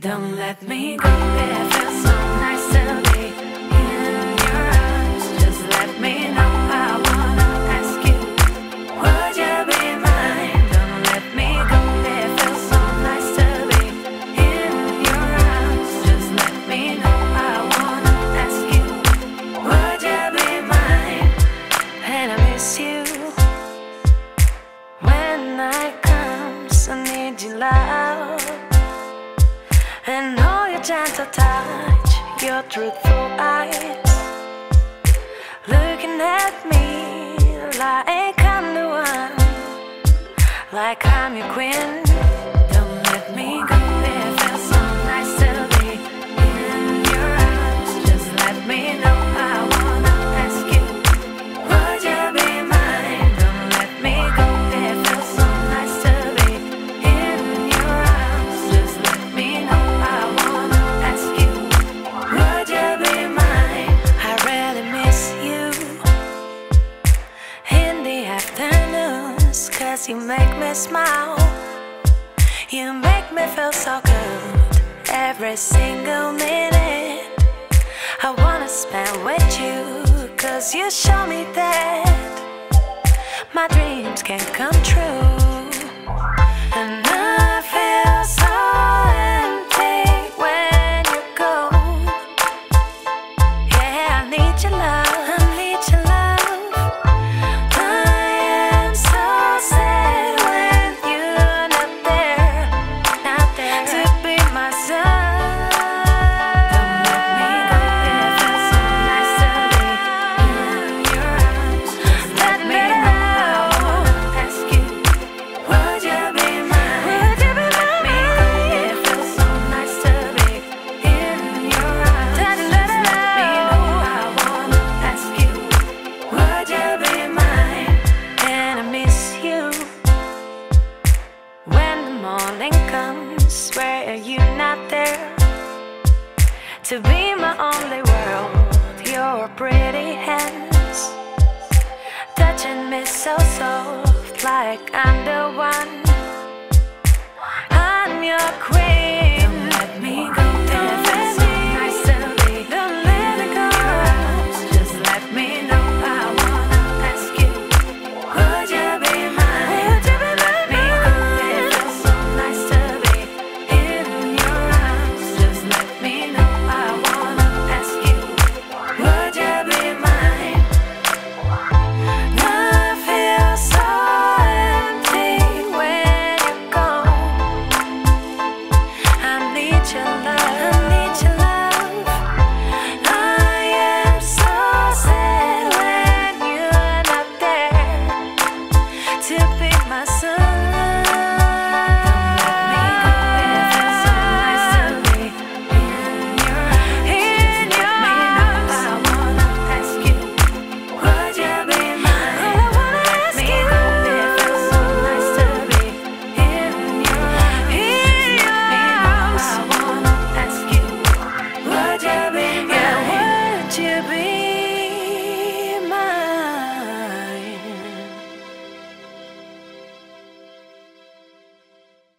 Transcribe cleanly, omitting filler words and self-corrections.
Don't let me go if it's so nice to be in your eyes. Just let me know, I wanna ask you, would you be mine? Don't let me go if it's so nice to be in your eyes. Just let me know, I wanna ask you, would you be mine? And I miss you. When night comes, I need you loud. And all your gentle touch, your truthful eyes, looking at me like I'm the one, like I'm your queen. Don't let me go if it's so nice to be in your eyes. Just let me know, I wanna ask you, would you be mine? Don't let me go if it's so nice to be in your eyes. Just let me know, cause you make me smile, you make me feel so good. Every single minute I wanna spend with you, cause you show me that my dreams can come true. And I feel so empty when you go. Yeah, I need your love. Swear you're not there to be my only world. Your pretty hands touching me so soft, like I'm the one, I'm your queen.